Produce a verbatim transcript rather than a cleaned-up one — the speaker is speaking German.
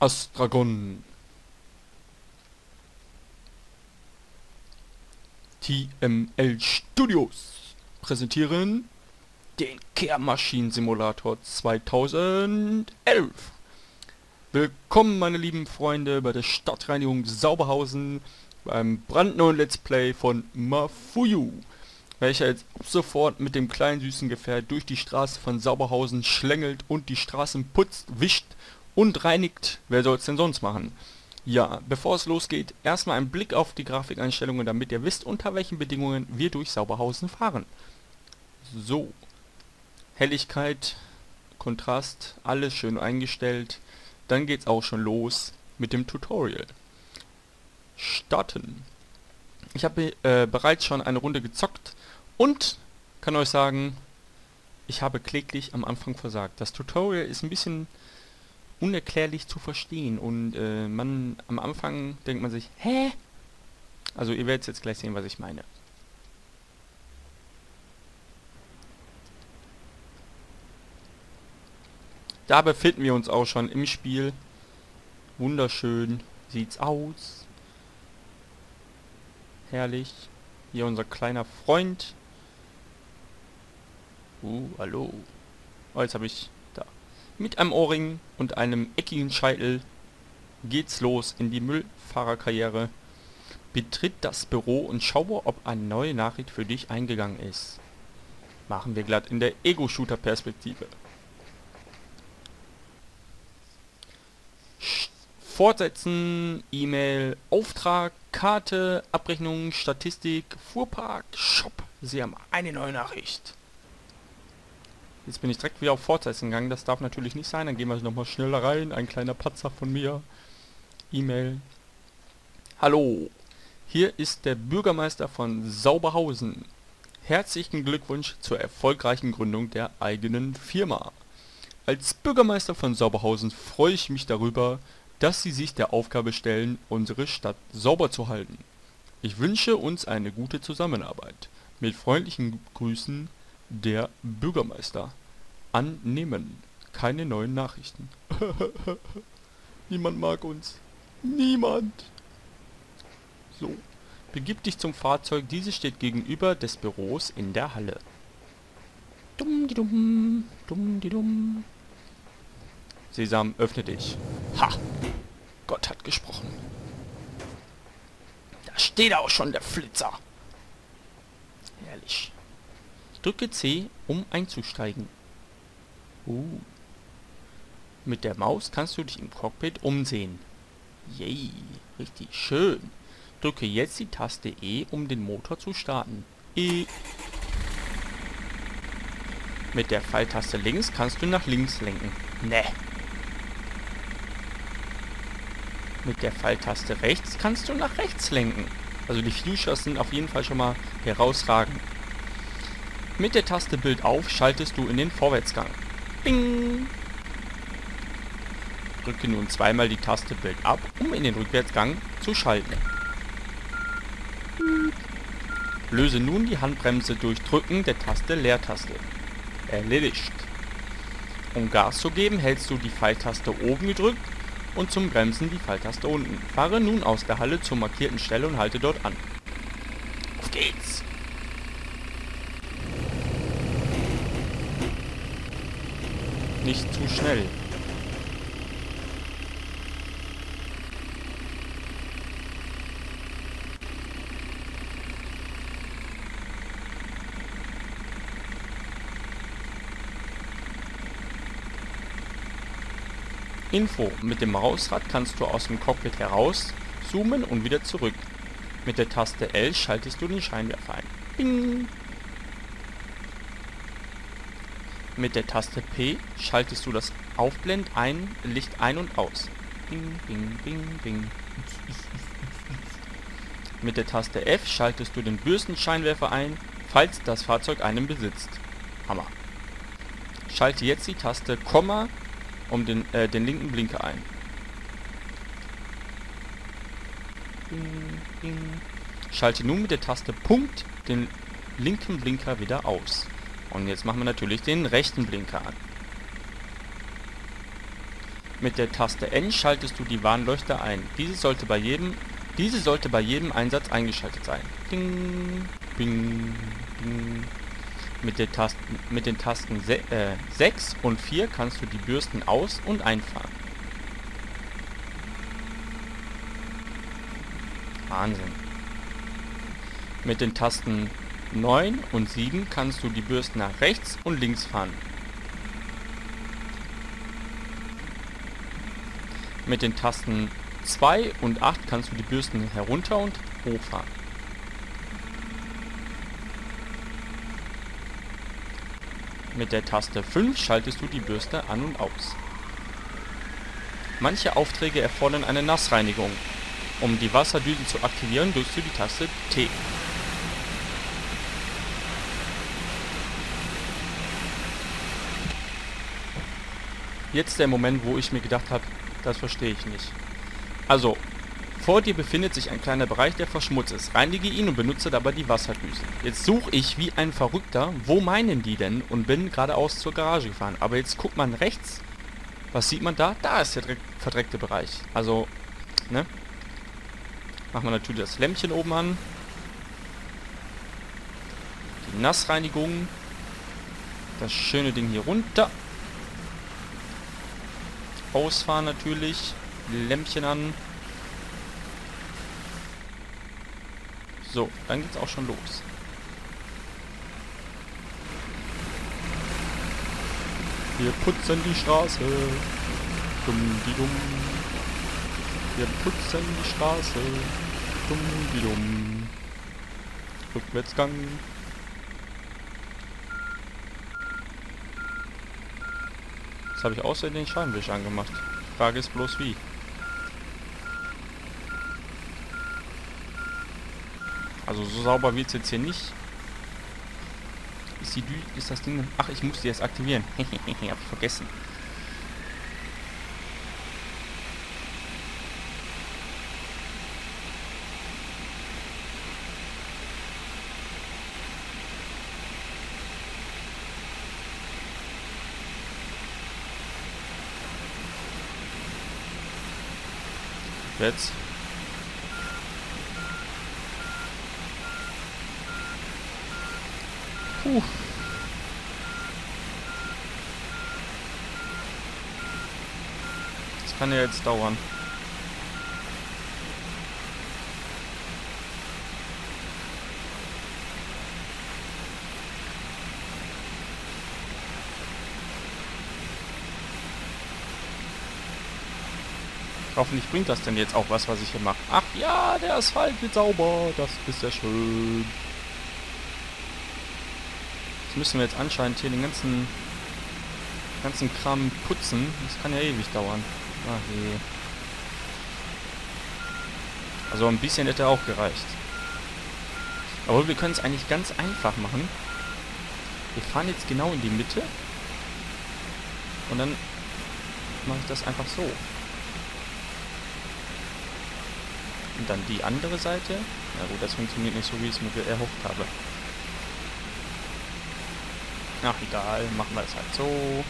Astragon. T M L Studios präsentieren den Kehrmaschinen Simulator zweitausendelf. Willkommen meine lieben Freunde bei der Stadtreinigung Sauberhausen beim brandneuen Let's Play von Mafuyu, welcher jetzt ab sofort mit dem kleinen süßen Gefährt durch die Straße von Sauberhausen schlängelt und die Straßen putzt, wischt und reinigt. Wer soll es denn sonst machen? Ja, bevor es losgeht, erstmal ein Blick auf die Grafikeinstellungen, damit ihr wisst, unter welchen Bedingungen wir durch Sauberhausen fahren. So, Helligkeit, Kontrast, alles schön eingestellt. Dann geht's auch schon los mit dem Tutorial. Starten. Ich habe äh, bereits schon eine Runde gezockt und kann euch sagen, ich habe kläglich am Anfang versagt. Das Tutorial ist ein bisschen unerklärlich zu verstehen und äh, man am Anfang denkt man sich, hä? Also ihr werdet jetzt gleich sehen, was ich meine. Da befinden wir uns auch schon im Spiel. Wunderschön sieht's aus. Herrlich. Hier unser kleiner Freund. Uh, hallo. Oh, jetzt habe ich da. Mit einem Ohrring und einem eckigen Scheitel geht's los in die Müllfahrerkarriere. Betritt das Büro und schaue, ob eine neue Nachricht für dich eingegangen ist. Machen wir glatt in der Ego-Shooter-Perspektive. Fortsetzen, E-Mail, Auftrag, Karte, Abrechnung, Statistik, Fuhrpark, Shop. Sie haben eine neue Nachricht. Jetzt bin ich direkt wieder auf Fortsetzen gegangen. Das darf natürlich nicht sein. Dann gehen wir nochmal schneller rein. Ein kleiner Patzer von mir. E-Mail. Hallo. Hier ist der Bürgermeister von Sauberhausen. Herzlichen Glückwunsch zur erfolgreichen Gründung der eigenen Firma. Als Bürgermeister von Sauberhausen freue ich mich darüber, dass sie sich der Aufgabe stellen, unsere Stadt sauber zu halten. Ich wünsche uns eine gute Zusammenarbeit. Mit freundlichen Grüßen, der Bürgermeister. Annehmen. Keine neuen Nachrichten. Niemand mag uns. Niemand! So. Begib dich zum Fahrzeug. Dieses steht gegenüber des Büros in der Halle. Dumm-di-dumm. Dumm-di-dumm. Sesam, öffne dich. Ha! Gott hat gesprochen. Da steht auch schon der Flitzer. Herrlich. Drücke C, um einzusteigen. Uh. Mit der Maus kannst du dich im Cockpit umsehen. Yay, richtig schön. Drücke jetzt die Taste E, um den Motor zu starten. E. Mit der Pfeiltaste links kannst du nach links lenken. Ne. Mit der Pfeiltaste rechts kannst du nach rechts lenken. Also die Features sind auf jeden Fall schon mal herausragend. Mit der Taste Bild auf schaltest du in den Vorwärtsgang. Bing! Drücke nun zweimal die Taste Bild ab, um in den Rückwärtsgang zu schalten. Löse nun die Handbremse durch Drücken der Taste Leertaste. Erledigt. Um Gas zu geben, hältst du die Pfeiltaste oben gedrückt und zum Bremsen die Pfeiltaste unten. Fahre nun aus der Halle zur markierten Stelle und halte dort an. Auf geht's! Nicht zu schnell. Info. Mit dem Mausrad kannst du aus dem Cockpit heraus zoomen und wieder zurück. Mit der Taste L schaltest du den Scheinwerfer ein. Bing! Mit der Taste P schaltest du das Aufblend ein, Licht ein und aus. Bing, bing, bing, bing. Mit der Taste F schaltest du den Bürstenscheinwerfer ein, falls das Fahrzeug einen besitzt. Hammer. Schalte jetzt die Taste Komma um den, äh, den linken Blinker ein. Bing, bing. Schalte nun mit der Taste Punkt den linken Blinker wieder aus. Und jetzt machen wir natürlich den rechten Blinker an. Mit der Taste N schaltest du die Warnleuchte ein. Diese sollte bei jedem, diese sollte bei jedem Einsatz eingeschaltet sein. Ding, bing, bing. Mit, der Tasten, mit den Tasten sechs und vier kannst du die Bürsten aus- und einfahren. Wahnsinn. Mit den Tasten neun und sieben kannst du die Bürsten nach rechts und links fahren. Mit den Tasten zwei und acht kannst du die Bürsten herunter und hoch fahren. Mit der Taste fünf schaltest du die Bürste an und aus. Manche Aufträge erfordern eine Nassreinigung. Um die Wasserdüsen zu aktivieren, drückst du die Taste T. Jetzt der Moment, wo ich mir gedacht habe, das verstehe ich nicht. Also, vor dir befindet sich ein kleiner Bereich, der verschmutzt ist. Reinige ihn und benutze dabei die Wasserdüsen. Jetzt suche ich wie ein Verrückter, wo meinen die denn? Und bin geradeaus zur Garage gefahren. Aber jetzt guckt man rechts. Was sieht man da? Da ist der verdreckte Bereich. Also, ne? Machen wir natürlich das Lämpchen oben an. Die Nassreinigung. Das schöne Ding hier runter. Ausfahren natürlich. Lämpchen an. So, dann geht's auch schon los. Wir putzen die Straße. Dumm, die dumm. Wir putzen die Straße. Dumm, die dumm. Rückwärtsgang. Jetzt habe ich außerdem den Scheibenwisch angemacht. Frage ist bloß wie. Also so sauber wird es jetzt hier nicht. Ist, die Dü ist das Ding... Ach, ich muss die jetzt aktivieren. Hehehe, hab ich vergessen. Jetzt. Puh. Das kann ja jetzt dauern. Hoffentlich bringt das denn jetzt auch was, was ich hier mache. Ach ja, der Asphalt wird sauber. Das ist ja schön. Jetzt müssen wir jetzt anscheinend hier den ganzen ganzen Kram putzen. Das kann ja ewig dauern. Ach je. Also ein bisschen hätte auch gereicht. Aber wir können es eigentlich ganz einfach machen. Wir fahren jetzt genau in die Mitte. Und dann mache ich das einfach so. Und dann die andere Seite. Na gut, das funktioniert nicht so, wie ich es mir erhofft habe. Ach, egal. Machen wir es halt so.